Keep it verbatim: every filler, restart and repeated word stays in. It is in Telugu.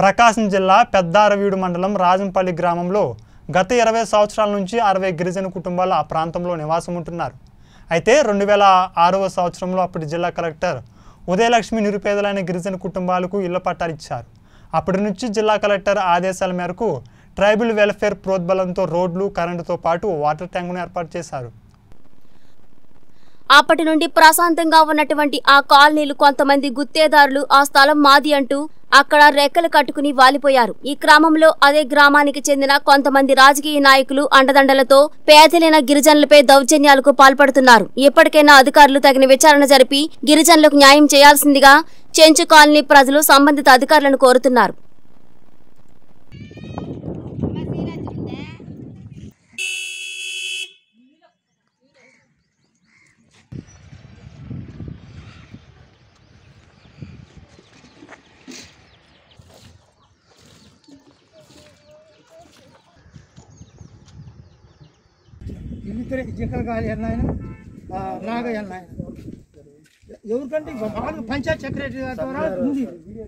ప్రకాశం జిల్లా పెద్దారవీడు మండలం రాజంపల్లి గ్రామంలో గత ఇరవై సంవత్సరాల నుంచి అరవై గిరిజన కుటుంబాలు ఆ ప్రాంతంలో నివాసం ఉంటున్నారు. అయితే రెండు వేల ఆరవ సంవత్సరంలో అప్పటి జిల్లా కలెక్టర్ ఉదయలక్ష్మి నిరుపేదలైన గిరిజన కుటుంబాలకు ఇళ్ల పట్టాలు ఇచ్చారు. అప్పటి నుంచి జిల్లా కలెక్టర్ ఆదేశాల మేరకు ట్రైబల్ వెల్ఫేర్ ప్రోద్బలంతో రోడ్లు, కరెంటుతో పాటు వాటర్ ట్యాంకును ఏర్పాటు చేశారు. అప్పటి నుండి ప్రశాంతంగా ఉన్నటువంటి ఆ కాలనీలు కొంతమంది గుత్తేదారులు ఆ స్థలం మాది అంటూ అక్కడ రెక్కలు కట్టుకుని వాలిపోయారు. ఈ క్రమంలో అదే గ్రామానికి చెందిన కొంతమంది రాజకీయ నాయకులు అండదండలతో పేదలైన గిరిజనులపై దౌర్జన్యాలకు పాల్పడుతున్నారు. ఎప్పటికైనా అధికారులు తగిన విచారణ జరిపి గిరిజనులకు న్యాయం చేయాల్సిందిగా చెంచు కాలనీ ప్రజలు సంబంధిత అధికారులను కోరుతున్నారు. जिंकल नागय्य नागरिक पंचायत सेक्रेटरी